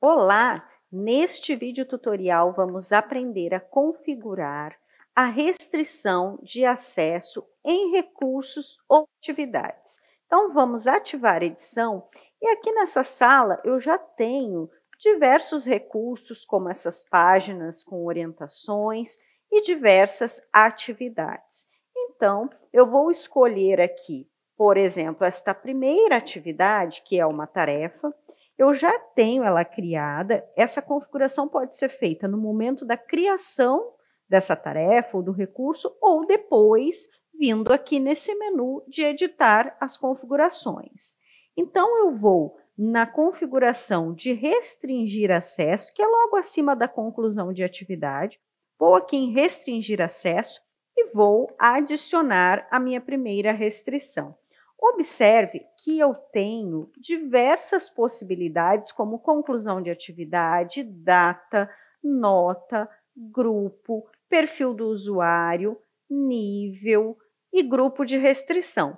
Olá! Neste vídeo tutorial vamos aprender a configurar a restrição de acesso em recursos ou atividades. Então, vamos ativar a edição e aqui nessa sala eu já tenho diversos recursos como essas páginas com orientações e diversas atividades. Então, eu vou escolher aqui, por exemplo, esta primeira atividade, que é uma tarefa. Eu já tenho ela criada. Essa configuração pode ser feita no momento da criação dessa tarefa ou do recurso, ou depois, vindo aqui nesse menu de editar as configurações. Então, eu vou na configuração de restringir acesso, que é logo acima da conclusão de atividade, vou aqui em restringir acesso e vou adicionar a minha primeira restrição. Observe que eu tenho diversas possibilidades, como conclusão de atividade, data, nota, grupo, perfil do usuário, nível e grupo de restrição.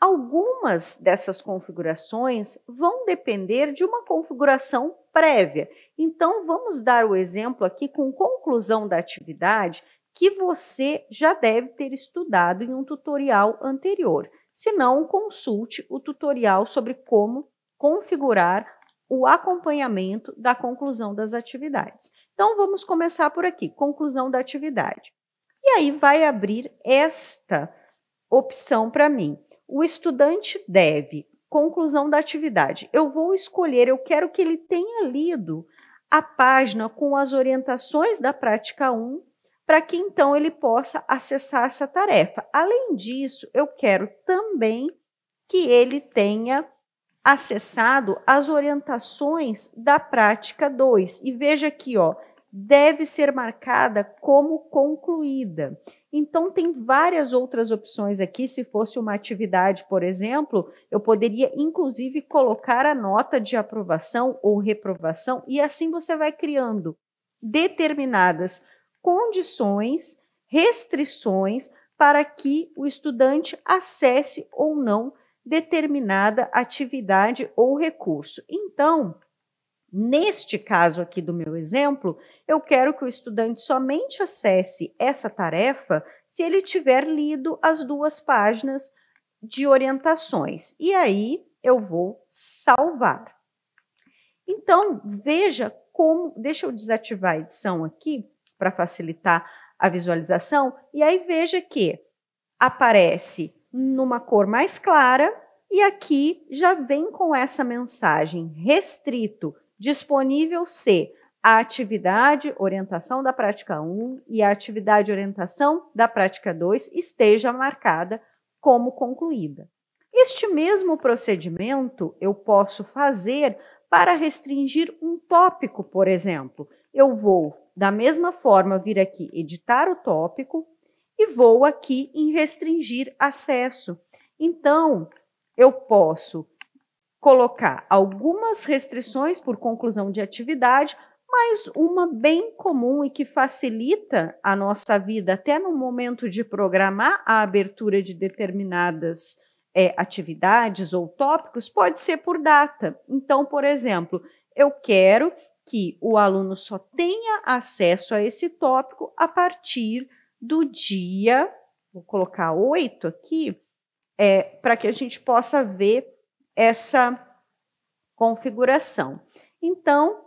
Algumas dessas configurações vão depender de uma configuração prévia. Então, vamos dar o exemplo aqui com conclusão da atividade que você já deve ter estudado em um tutorial anterior. Se não, consulte o tutorial sobre como configurar o acompanhamento da conclusão das atividades. Então, vamos começar por aqui, conclusão da atividade. E aí vai abrir esta opção para mim. O estudante deve, conclusão da atividade. Eu vou escolher, eu quero que ele tenha lido a página com as orientações da prática 1, para que então ele possa acessar essa tarefa. Além disso, eu quero também que ele tenha acessado as orientações da prática 2. E veja aqui, ó, deve ser marcada como concluída. Então, tem várias outras opções aqui. Se fosse uma atividade, por exemplo, eu poderia, inclusive, colocar a nota de aprovação ou reprovação, e assim você vai criando determinadas condições, restrições para que o estudante acesse ou não determinada atividade ou recurso. Então, neste caso aqui do meu exemplo, eu quero que o estudante somente acesse essa tarefa se ele tiver lido as duas páginas de orientações. E aí eu vou salvar. Então, veja como... Deixa eu desativar a edição aqui para facilitar a visualização, e aí veja que aparece numa cor mais clara, e aqui já vem com essa mensagem, restrito, disponível se a atividade orientação da prática 1 e a atividade orientação da prática 2 esteja marcada como concluída. Este mesmo procedimento eu posso fazer para restringir um tópico, por exemplo. Eu vou, da mesma forma, vir aqui editar o tópico e vou aqui em restringir acesso. Então, eu posso colocar algumas restrições por conclusão de atividade, mas uma bem comum e que facilita a nossa vida até no momento de programar a abertura de determinadas atividades ou tópicos, pode ser por data. Então, por exemplo, eu quero que o aluno só tenha acesso a esse tópico a partir do dia, vou colocar 8 aqui, para que a gente possa ver essa configuração. Então,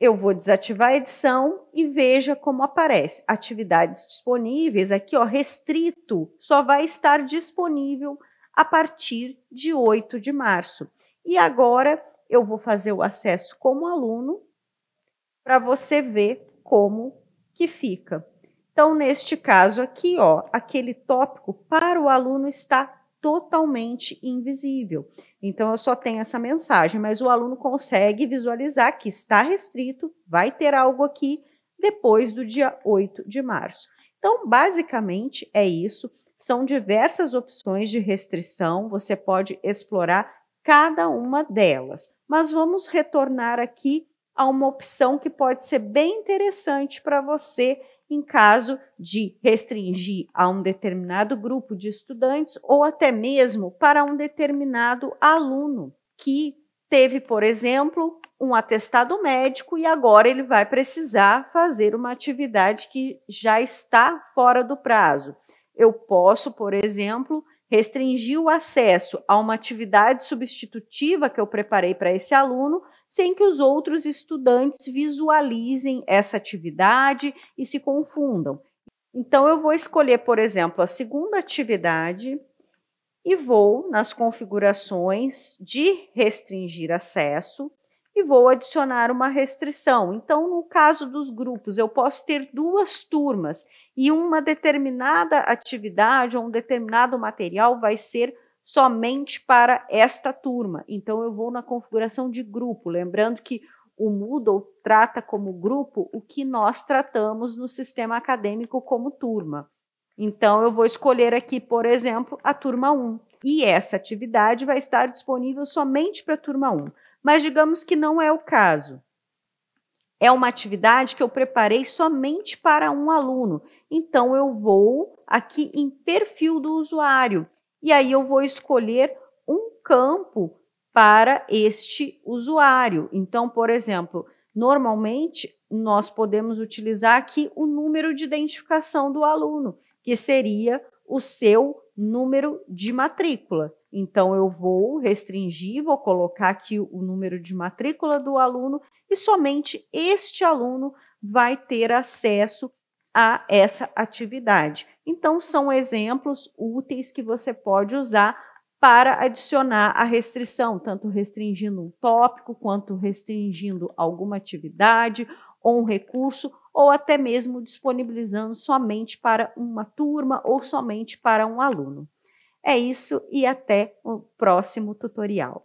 eu vou desativar a edição e veja como aparece. Atividades disponíveis, aqui ó, restrito, só vai estar disponível a partir de 8 de março. E agora, eu vou fazer o acesso como aluno, para você ver como que fica. Então, neste caso aqui, ó, aquele tópico para o aluno está totalmente invisível. Então, eu só tenho essa mensagem, mas o aluno consegue visualizar que está restrito, vai ter algo aqui depois do dia 8 de março. Então, basicamente é isso. São diversas opções de restrição, você pode explorar cada uma delas. Mas vamos retornar aqui a uma opção que pode ser bem interessante para você em caso de restringir a um determinado grupo de estudantes ou até mesmo para um determinado aluno que teve, por exemplo, um atestado médico e agora ele vai precisar fazer uma atividade que já está fora do prazo. Eu posso, por exemplo, restringir o acesso a uma atividade substitutiva que eu preparei para esse aluno, sem que os outros estudantes visualizem essa atividade e se confundam. Então, eu vou escolher, por exemplo, a segunda atividade e vou nas configurações de restringir acesso e vou adicionar uma restrição. Então, no caso dos grupos, eu posso ter duas turmas e uma determinada atividade ou um determinado material vai ser somente para esta turma. Então, eu vou na configuração de grupo, lembrando que o Moodle trata como grupo o que nós tratamos no sistema acadêmico como turma. Então, eu vou escolher aqui, por exemplo, a turma 1. E essa atividade vai estar disponível somente para a turma 1. Mas digamos que não é o caso. É uma atividade que eu preparei somente para um aluno. Então, eu vou aqui em perfil do usuário. E aí, eu vou escolher um campo para este usuário. Então, por exemplo, normalmente, nós podemos utilizar aqui o número de identificação do aluno, que seria o seu número de matrícula. Então, eu vou restringir, vou colocar aqui o número de matrícula do aluno e somente este aluno vai ter acesso a essa atividade. Então, são exemplos úteis que você pode usar para adicionar a restrição, tanto restringindo um tópico, quanto restringindo alguma atividade ou um recurso, ou até mesmo disponibilizando somente para uma turma ou somente para um aluno. É isso e até o próximo tutorial.